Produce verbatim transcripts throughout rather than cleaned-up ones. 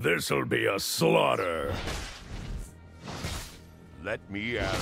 This'll be a slaughter. Let me at him.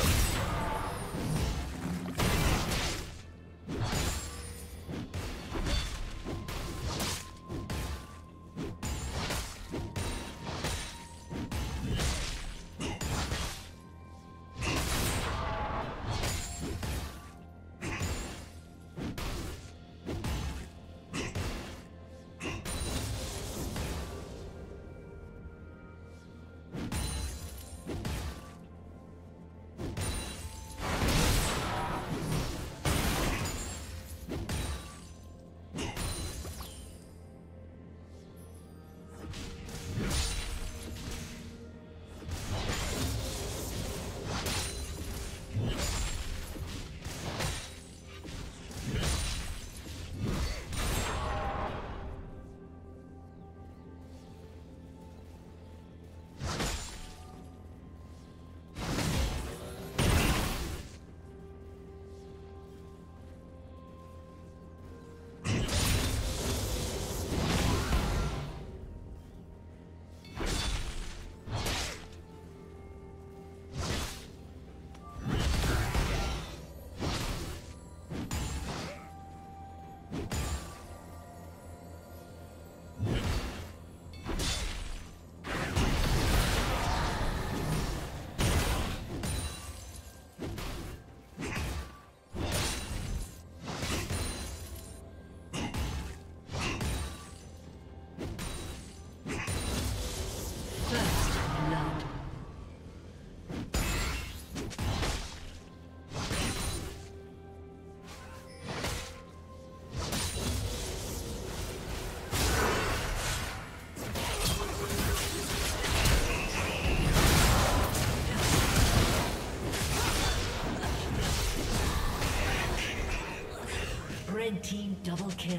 Red team double kill.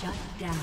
Shut down.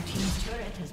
Blue team's turret has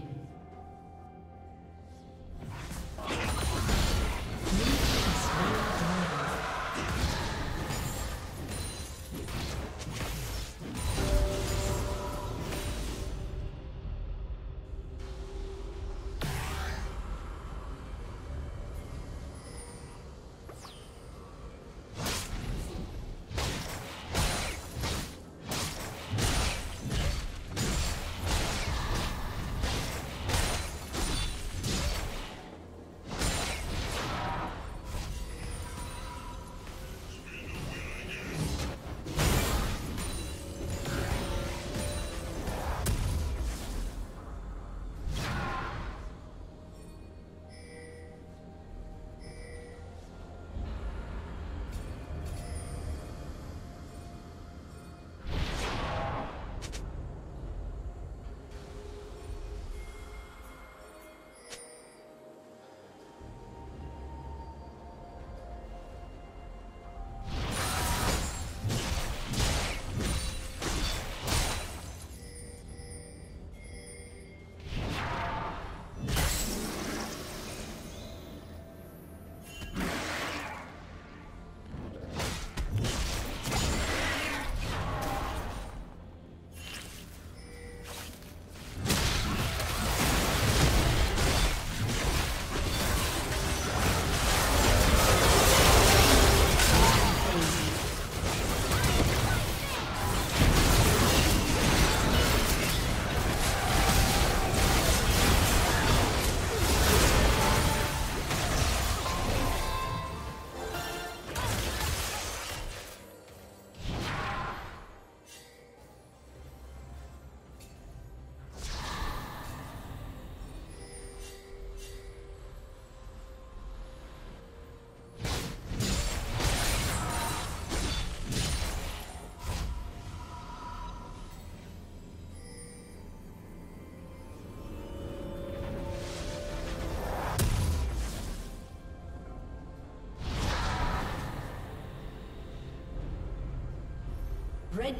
Red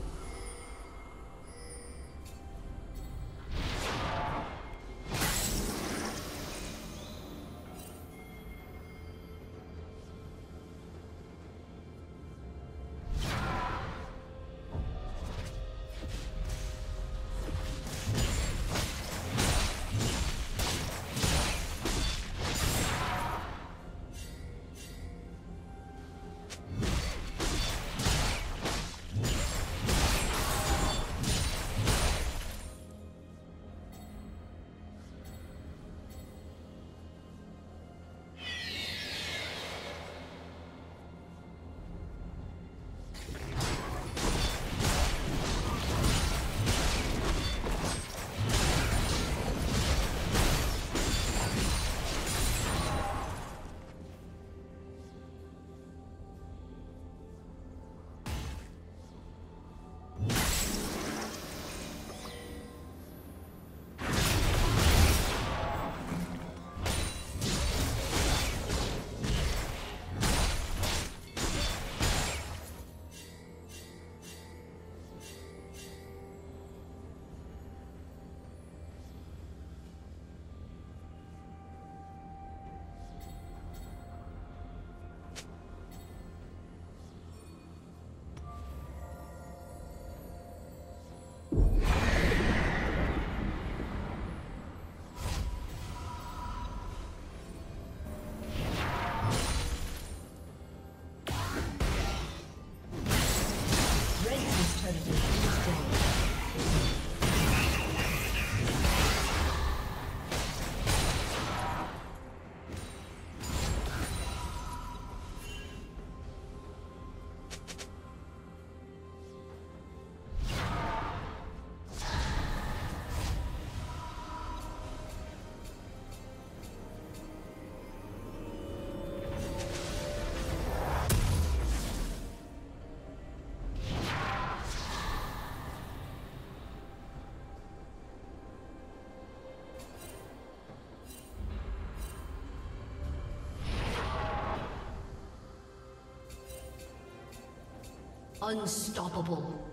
Unstoppable.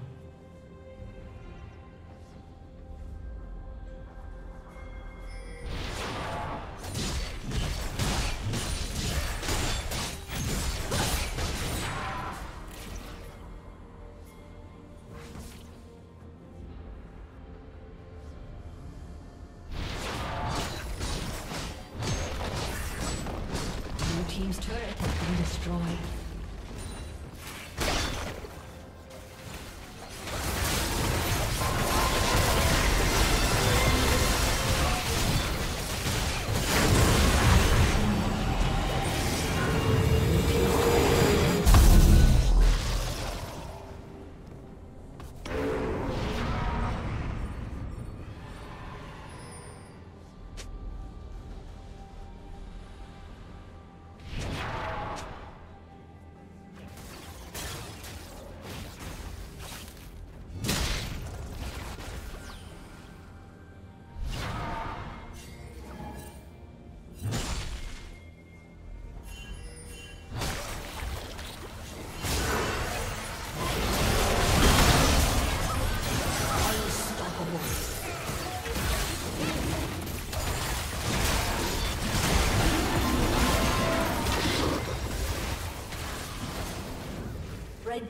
team's turret has been destroyed. Red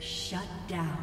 Shut down.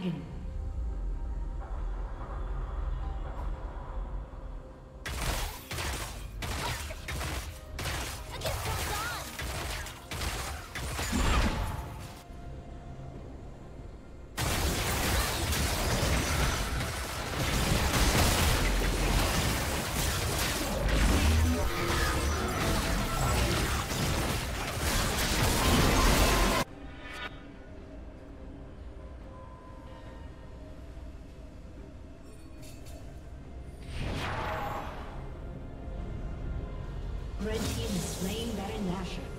dragon. Red team is slain Baron Nashor.